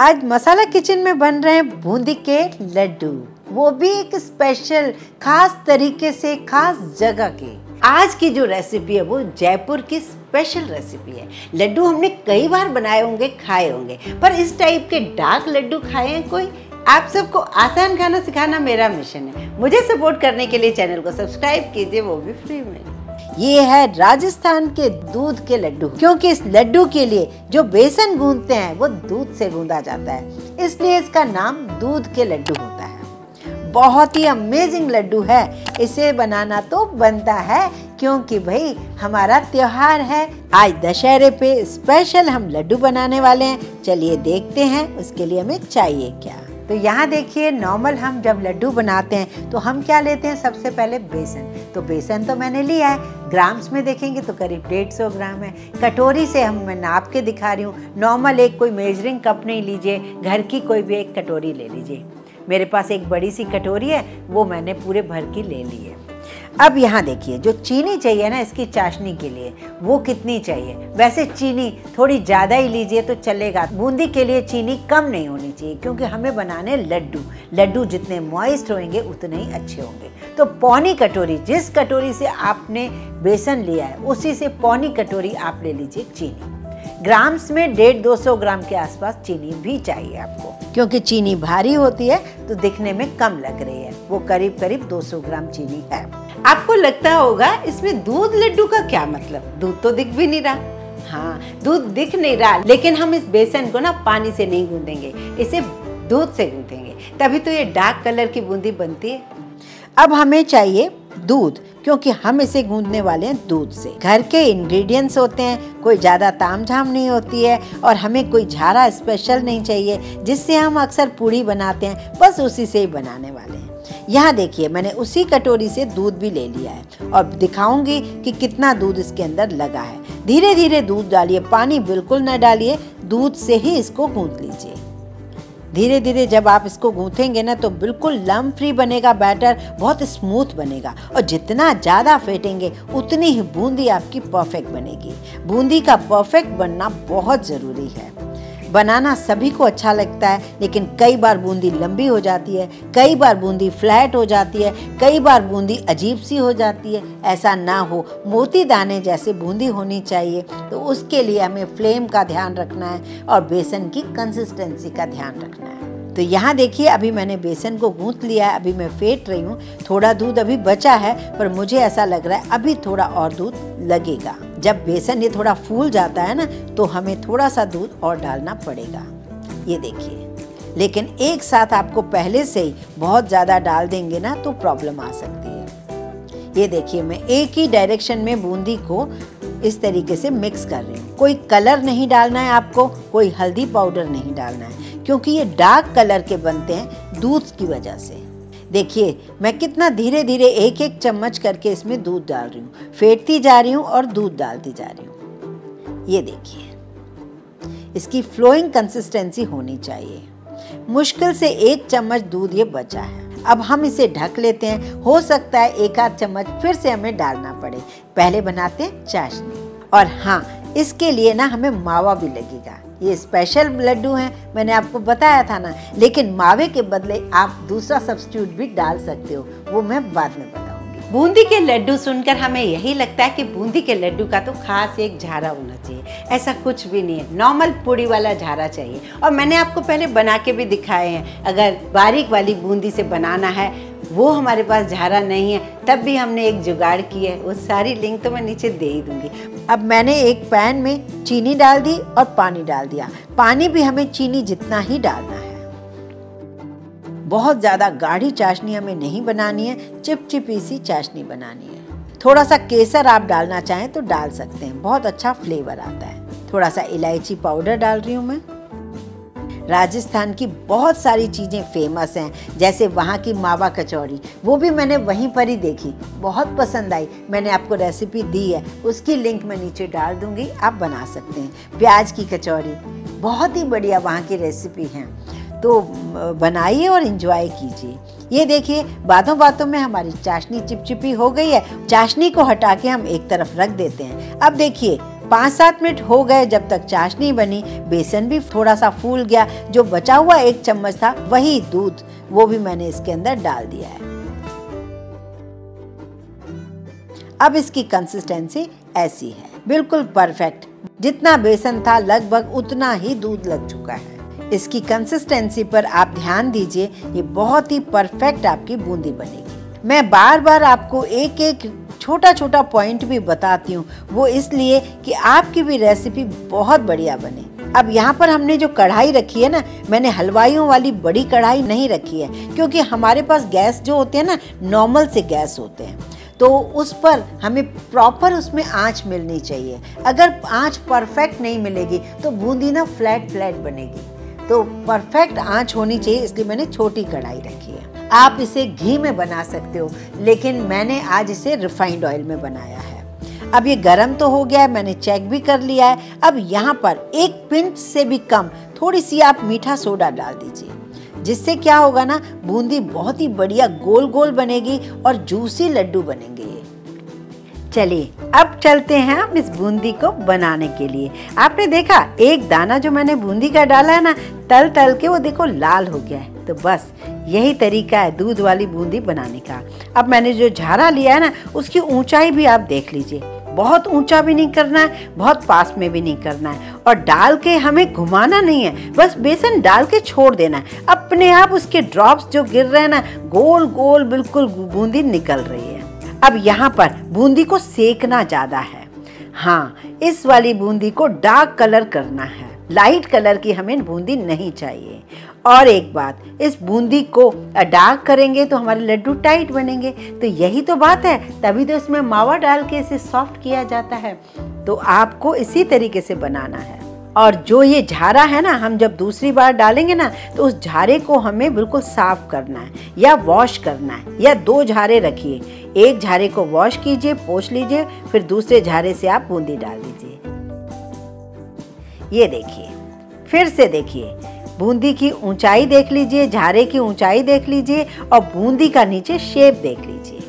आज मसाला किचन में बन रहे हैं बूंदी के लड्डू, वो भी एक स्पेशल खास तरीके से खास जगह के। आज की जो रेसिपी है वो जयपुर की स्पेशल रेसिपी है। लड्डू हमने कई बार बनाए होंगे, खाए होंगे, पर इस टाइप के डार्क लड्डू खाए हैं कोई? आप सबको आसान खाना सिखाना मेरा मिशन है। मुझे सपोर्ट करने के लिए चैनल को सब्सक्राइब कीजिए, वो भी फ्री में। ये है राजस्थान के दूध के लड्डू, क्योंकि इस लड्डू के लिए जो बेसन गूंथते हैं वो दूध से गूंदा जाता है, इसलिए इसका नाम दूध के लड्डू होता है। बहुत ही अमेजिंग लड्डू है, इसे बनाना तो बनता है, क्योंकि भाई हमारा त्योहार है। आज दशहरे पे स्पेशल हम लड्डू बनाने वाले हैं। चलिए देखते हैं उसके लिए हमें चाहिए क्या। तो यहाँ देखिए, नॉर्मल हम जब लड्डू बनाते हैं तो हम क्या लेते हैं, सबसे पहले बेसन। तो बेसन तो मैंने लिया है, ग्राम्स में देखेंगे तो करीब 150 ग्राम है। कटोरी से हम मैं नाप के दिखा रही हूँ। नॉर्मल एक कोई मेजरिंग कप नहीं लीजिए, घर की कोई भी एक कटोरी ले लीजिए। मेरे पास एक बड़ी सी कटोरी है, वो मैंने पूरे भर की ले ली है। अब यहाँ देखिए, जो चीनी चाहिए ना इसकी चाशनी के लिए, वो कितनी चाहिए। वैसे चीनी थोड़ी ज़्यादा ही लीजिए तो चलेगा, बूंदी के लिए चीनी कम नहीं होनी चाहिए, क्योंकि हमें बनाने लड्डू जितने मॉइस्ट होंगे उतने ही अच्छे होंगे। तो पौनी कटोरी, जिस कटोरी से आपने बेसन लिया है उसी से पौनी कटोरी आप ले लीजिए चीनी। ग्राम्स में 150-200 ग्राम के आसपास चीनी भी चाहिए आपको, क्योंकि चीनी भारी होती है तो दिखने में कम लग रही है। वो करीब करीब 200 ग्राम चीनी है। आपको लगता होगा इसमें दूध लड्डू का क्या मतलब, दूध तो दिख भी नहीं रहा। हाँ, दूध दिख नहीं रहा, लेकिन हम इस बेसन को ना पानी से नहीं गूंदेंगे, इसे दूध से गूंदेंगे, तभी तो ये डार्क कलर की बूंदी बनती है। अब हमें चाहिए दूध, क्योंकि हम इसे गूंदने वाले हैं दूध से। घर के इंग्रेडिएंट्स होते हैं, कोई ज़्यादा ताम झाम नहीं होती है, और हमें कोई झारा स्पेशल नहीं चाहिए जिससे हम अक्सर पूड़ी बनाते हैं, बस उसी से ही बनाने वाले हैं। यहाँ देखिए, मैंने उसी कटोरी से दूध भी ले लिया है, और दिखाऊंगी कि कितना दूध इसके अंदर लगा है। धीरे धीरे दूध डालिए, पानी बिल्कुल न डालिए, दूध से ही इसको गूंथ लीजिए। धीरे धीरे जब आप इसको गूंथेंगे ना तो बिल्कुल लम्प फ्री बनेगा बैटर, बहुत स्मूथ बनेगा, और जितना ज़्यादा फेंटेंगे उतनी ही बूंदी आपकी परफेक्ट बनेगी। बूंदी का परफेक्ट बनना बहुत ज़रूरी है। बनाना सभी को अच्छा लगता है, लेकिन कई बार बूंदी लंबी हो जाती है, कई बार बूंदी फ्लैट हो जाती है, कई बार बूंदी अजीब सी हो जाती है। ऐसा ना हो, मोती दाने जैसे बूंदी होनी चाहिए। तो उसके लिए हमें फ्लेम का ध्यान रखना है और बेसन की कंसिस्टेंसी का ध्यान रखना है। तो यहाँ देखिए, अभी मैंने बेसन को गूंथ लिया है, अभी मैं फेंट रही हूँ। थोड़ा दूध अभी बचा है, पर मुझे ऐसा लग रहा है अभी थोड़ा और दूध लगेगा। जब बेसन ये थोड़ा फूल जाता है ना तो हमें थोड़ा सा दूध और डालना पड़ेगा। ये देखिए, लेकिन एक साथ आपको पहले से ही बहुत ज़्यादा डाल देंगे ना तो प्रॉब्लम आ सकती है। ये देखिए, मैं एक ही डायरेक्शन में बूंदी को इस तरीके से मिक्स कर रही हूँ। कोई कलर नहीं डालना है आपको, कोई हल्दी पाउडर नहीं डालना है, क्योंकि ये डार्क कलर के बनते हैं दूध की वजह से। देखिए मैं कितना धीरे धीरे एक एक चम्मच करके इसमें दूध डाल रही हूँ, फेंटती जा रही हूँ और दूध डालती जा रही हूँ। ये देखिए, इसकी फ्लोइंग कंसिस्टेंसी होनी चाहिए। मुश्किल से एक चम्मच दूध ये बचा है, अब हम इसे ढक लेते हैं। हो सकता है एक आध चम्मच फिर से हमें डालना पड़े, पहले बनाते हैं चाशनी। और हाँ, इसके लिए ना हमें मावा भी लगेगा। ये स्पेशल लड्डू हैं, मैंने आपको बताया था ना, लेकिन मावे के बदले आप दूसरा सब्स्टिट्यूट भी डाल सकते हो, वो मैं बाद में बताऊंगी। बूंदी के लड्डू सुनकर हमें यही लगता है कि बूंदी के लड्डू का तो खास एक झारा होना चाहिए। ऐसा कुछ भी नहीं है, नॉर्मल पूड़ी वाला झारा चाहिए। और मैंने आपको पहले बना के भी दिखाए हैं। अगर बारीक वाली बूंदी से बनाना है, वो हमारे पास झारा नहीं है, तब भी हमने एक जुगाड़ किया है, वो सारी लिंक तो मैं नीचे दे ही दूंगी। अब मैंने एक पैन में चीनी डाल दी और पानी डाल दिया। पानी भी हमें चीनी जितना ही डालना है, बहुत ज़्यादा गाढ़ी चाशनी हमें नहीं बनानी है, चिपचिपी सी चाशनी बनानी है। थोड़ा सा केसर आप डालना चाहें तो डाल सकते हैं, बहुत अच्छा फ्लेवर आता है। थोड़ा सा इलायची पाउडर डाल रही हूँ मैं। राजस्थान की बहुत सारी चीज़ें फेमस हैं, जैसे वहाँ की मावा कचौड़ी, वो भी मैंने वहीं पर ही देखी, बहुत पसंद आई। मैंने आपको रेसिपी दी है, उसकी लिंक मैं नीचे डाल दूँगी, आप बना सकते हैं। प्याज की कचौड़ी बहुत ही बढ़िया वहाँ की रेसिपी है, तो बनाइए और इन्जॉय कीजिए। ये देखिए, बातों बातों में हमारी चाशनी चिपचिपी हो गई है। चाशनी को हटा के हम एक तरफ रख देते हैं। अब देखिए, 5-7 मिनट हो गए जब तक चाशनी बनी। बेसन भी थोड़ा सा फूल गया, जो बचा हुआ 1 चम्मच था वही दूध, वो भी मैंने इसके अंदर डाल दिया है। अब इसकी कंसिस्टेंसी ऐसी है, बिल्कुल परफेक्ट। जितना बेसन था लगभग उतना ही दूध लग चुका है। इसकी कंसिस्टेंसी पर आप ध्यान दीजिए, ये बहुत ही परफेक्ट आपकी बूंदी बनेगी। मैं बार बार आपको एक एक छोटा छोटा पॉइंट भी बताती हूँ, वो इसलिए कि आपकी भी रेसिपी बहुत बढ़िया बने। अब यहाँ पर हमने जो कढ़ाई रखी है ना, मैंने हलवाइयों वाली बड़ी कढ़ाई नहीं रखी है, क्योंकि हमारे पास गैस जो होते हैं ना, नॉर्मल से गैस होते हैं, तो उस पर हमें प्रॉपर उसमें आँच मिलनी चाहिए। अगर आँच परफेक्ट नहीं मिलेगी तो बूंदी ना फ्लैट फ्लैट बनेगी, तो परफेक्ट आँच होनी चाहिए, इसलिए मैंने छोटी कढ़ाई रखी है। आप इसे घी में बना सकते हो, लेकिन मैंने आज इसे रिफाइंड ऑयल में बनाया है। अब ये गरम तो हो गया है, मैंने चेक भी कर लिया है। अब यहाँ पर 1 पिंच से भी कम थोड़ी सी आप मीठा सोडा डाल दीजिए, जिससे क्या होगा ना, बूंदी बहुत ही बढ़िया गोल गोल बनेगी और जूसी लड्डू बनेंगे। चलिए अब चलते हैं हम इस बूंदी को बनाने के लिए। आपने देखा एक दाना जो मैंने बूंदी का डाला है ना, तल तल के वो देखो लाल हो गया है। तो बस यही तरीका है दूध वाली बूंदी बनाने का। अब मैंने जो झारा लिया है ना, उसकी ऊंचाई भी आप देख लीजिए, बहुत ऊंचा भी नहीं करना है, बहुत पास में भी नहीं करना है, और डाल के हमें घुमाना नहीं है, बस बेसन डाल के छोड़ देना है। अपने आप उसके ड्रॉप्स जो गिर रहे हैं ना, गोल गोल बिल्कुल बूंदी निकल रही है। अब यहाँ पर बूंदी को सेकना ज़्यादा है, हाँ इस वाली बूंदी को डार्क कलर करना है, लाइट कलर की हमें बूंदी नहीं चाहिए। और एक बात, इस बूंदी को डार्क करेंगे तो हमारे लड्डू टाइट बनेंगे, तो यही तो बात है, तभी तो इसमें मावा डाल के इसे सॉफ्ट किया जाता है। तो आपको इसी तरीके से बनाना है। और जो ये झारा है ना, हम जब दूसरी बार डालेंगे ना, तो उस झारे को हमें बिल्कुल साफ करना है या वॉश करना है, या 2 झारे रखिए, एक झारे को वॉश कीजिए, पोंछ लीजिए, फिर दूसरे झारे से आप बूंदी डाल दीजिए। ये देखिए, फिर से देखिए, बूंदी की ऊंचाई देख लीजिए, झारे की ऊंचाई देख लीजिए, और बूंदी का नीचे शेप देख लीजिए।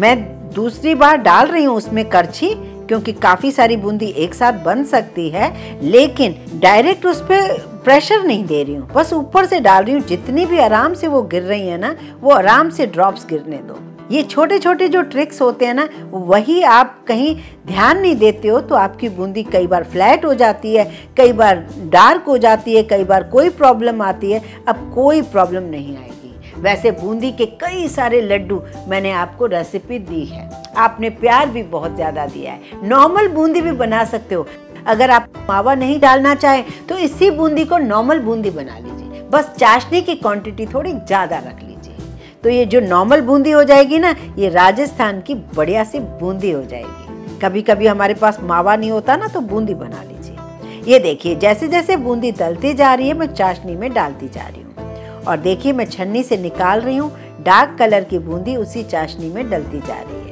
मैं दूसरी बार डाल रही हूँ उसमें करछी, क्योंकि काफ़ी सारी बूंदी एक साथ बन सकती है, लेकिन डायरेक्ट उस पर प्रेशर नहीं दे रही हूँ, बस ऊपर से डाल रही हूँ। जितनी भी आराम से वो गिर रही है ना, वो आराम से ड्रॉप्स गिरने दो। ये छोटे छोटे जो ट्रिक्स होते हैं ना, वही आप कहीं ध्यान नहीं देते हो, तो आपकी बूंदी कई बार फ्लैट हो जाती है, कई बार डार्क हो जाती है, कई बार कोई प्रॉब्लम आती है। अब कोई प्रॉब्लम नहीं आएगी। वैसे बूंदी के कई सारे लड्डू मैंने आपको रेसिपी दी है, आपने प्यार भी बहुत ज़्यादा दिया है। नॉर्मल बूंदी भी बना सकते हो, अगर आप मावा नहीं डालना चाहे तो इसी बूंदी को नॉर्मल बूंदी बना लीजिए, बस चाशनी की क्वांटिटी थोड़ी ज़्यादा रख लीजिए, तो ये जो नॉर्मल बूंदी हो जाएगी ना, ये राजस्थान की बढ़िया सी बूंदी हो जाएगी। कभी कभी हमारे पास मावा नहीं होता ना, तो बूंदी बना लीजिए। ये देखिए, जैसे जैसे बूंदी तलती जा रही है, मैं चाशनी में डालती जा रही हूँ, और देखिए मैं छन्नी से निकाल रही हूँ, डार्क कलर की बूंदी उसी चाशनी में डलती जा रही है।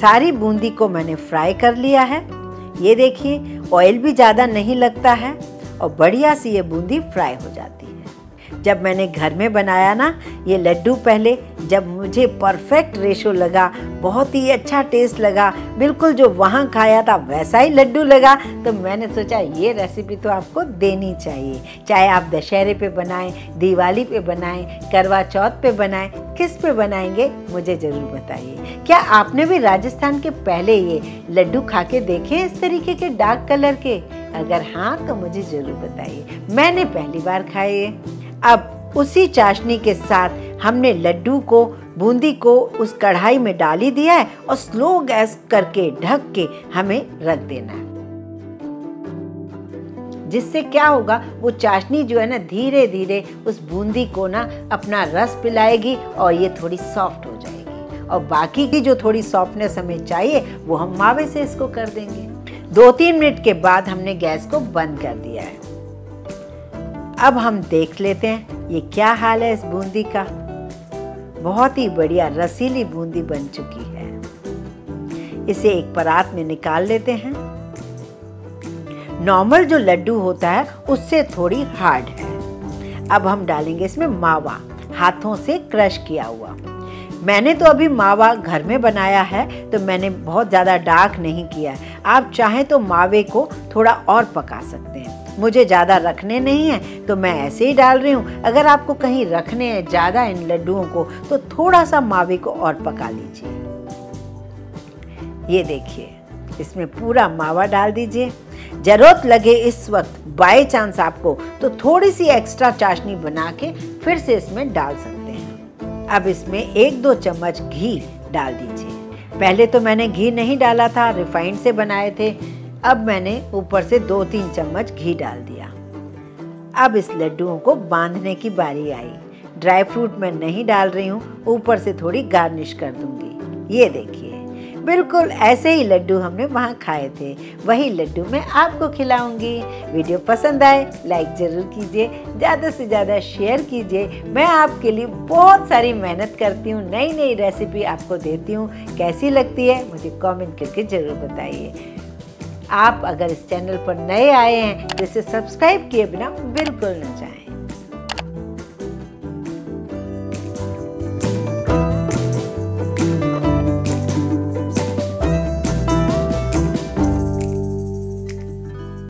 सारी बूंदी को मैंने फ्राई कर लिया है, ये देखिए ऑयल भी ज़्यादा नहीं लगता है, और बढ़िया सी ये बूंदी फ्राई हो जाती है। जब मैंने घर में बनाया ना ये लड्डू, पहले जब मुझे परफेक्ट रेशो लगा, बहुत ही अच्छा टेस्ट लगा, बिल्कुल जो वहाँ खाया था वैसा ही लड्डू लगा, तो मैंने सोचा ये रेसिपी तो आपको देनी चाहिए। चाहे आप दशहरे पे बनाएं, दिवाली पे बनाएं, करवा चौथ पे बनाएं, किस पे बनाएंगे मुझे ज़रूर बताइए। क्या आपने भी राजस्थान के पहले ये लड्डू खा के देखे इस तरीके के डार्क कलर के? अगर हाँ तो मुझे ज़रूर बताइए, मैंने पहली बार खाए। अब उसी चाशनी के साथ हमने लड्डू को, बूंदी को उस कढ़ाई में डाल ही दिया है, और स्लो गैस करके ढक के हमें रख देना है, जिससे क्या होगा, वो चाशनी जो है ना धीरे धीरे उस बूंदी को ना अपना रस पिलाएगी, और ये थोड़ी सॉफ्ट हो जाएगी। और बाकी की जो थोड़ी सॉफ्टनेस हमें चाहिए, वो हम मावे से इसको कर देंगे। 2-3 मिनट के बाद हमने गैस को बंद कर दिया है। अब हम देख लेते हैं ये क्या हाल है इस बूंदी का। बहुत ही बढ़िया रसीली बूंदी बन चुकी है। इसे एक परात में निकाल लेते हैं। नॉर्मल जो लड्डू होता है उससे थोड़ी हार्ड है। अब हम डालेंगे इसमें मावा। हाथों से क्रश किया हुआ। मैंने तो अभी मावा घर में बनाया है तो मैंने बहुत ज़्यादा डार्क नहीं किया है। आप चाहें तो मावे को थोड़ा और पका सकते हैं। मुझे ज़्यादा रखने नहीं है तो मैं ऐसे ही डाल रही हूँ। अगर आपको कहीं रखने हैं ज़्यादा इन लड्डुओं को तो थोड़ा सा मावे को और पका लीजिए। ये देखिए, इसमें पूरा मावा डाल दीजिए। ज़रूरत लगे इस वक्त बाय चांस आपको तो थोड़ी सी एक्स्ट्रा चाशनी बना के फिर से इसमें डाल सकते हैं। अब इसमें 1-2 चम्मच घी डाल दीजिए। पहले तो मैंने घी नहीं डाला था, रिफाइंड से बनाए थे। अब मैंने ऊपर से 2-3 चम्मच घी डाल दिया। अब इस लड्डुओं को बांधने की बारी आई। ड्राई फ्रूट मैं नहीं डाल रही हूँ, ऊपर से थोड़ी गार्निश कर दूँगी। ये देखिए, बिल्कुल ऐसे ही लड्डू हमने वहाँ खाए थे, वही लड्डू मैं आपको खिलाऊंगी। वीडियो पसंद आए लाइक ज़रूर कीजिए, ज़्यादा से ज़्यादा शेयर कीजिए। मैं आपके लिए बहुत सारी मेहनत करती हूँ, नई नई रेसिपी आपको देती हूँ। कैसी लगती है मुझे कमेंट करके ज़रूर बताइए। आप अगर इस चैनल पर नए आए हैं तो इसे सब्सक्राइब किए बिना बिल्कुल न जाएं।